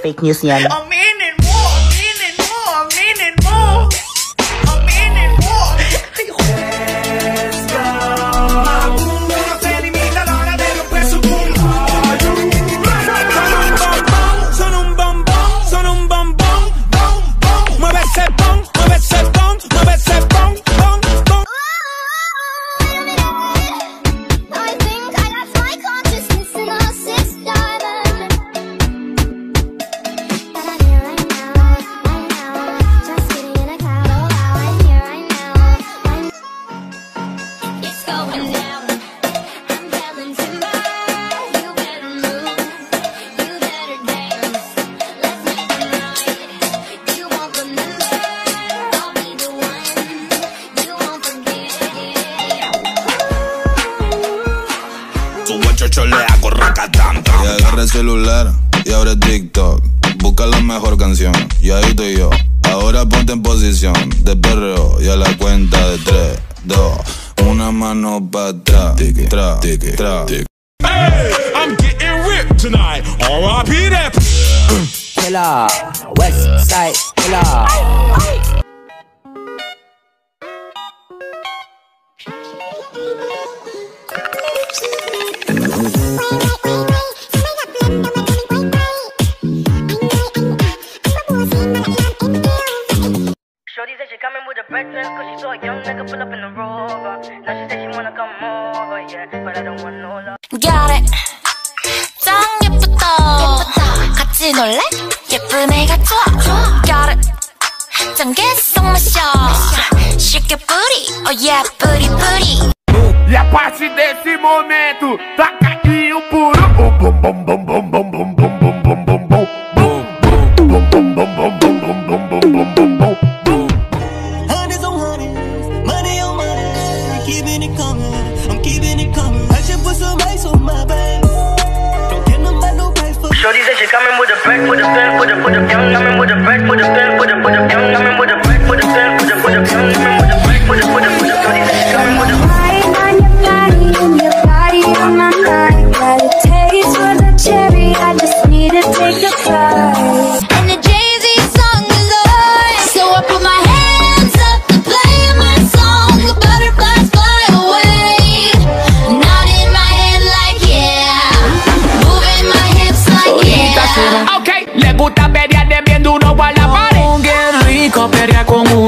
Fake news yan. A minute more, a minute more, a minute more, a minute more. Sono un bombón, sono un bombón, boom, boom. Mueve ese boom, mueve ese boom, mueve ese boom, boom, boom. I think I lost my consciousness in our system. Celular y abre TikTok, busca la mejor canción y ahí estoy yo. Ahora ponte en posición de perreo y a la cuenta de 3, 2, una mano para atrás. Tic, tra, tic, tra, tic. Hey, I'm getting ripped tonight. R.I.P. that killer, West Side killer. Cause she saw a young nigga pull up in the Rover. Now she said she wanna come over, yeah, but I don't want no love. Got it. 짱 예쁘다. 같이 놀래? 예쁜 애가 좋아. Got it. 짱 계속 마셔. Shake your booty, oh yeah, booty booty. E a partir desse momento, taca aqui puro. Bum bum bum bum bum bum bum bum bum bum bum. With a pen, with a gun, coming with a bread, with a pen, with a gun, coming with a bread, with a pen, with a gun, coming with a bread, with a body, coming with a body on your body, on my body. Got a taste for the cherry, I just need to take a bite. And the Jay-Z song is ours, so I put my hands up to play my song. The butterflies fly away, nodding my head like yeah, moving my hips like yeah. Gusta pelear viendo uno a la pared. Oh, qué rico pelea con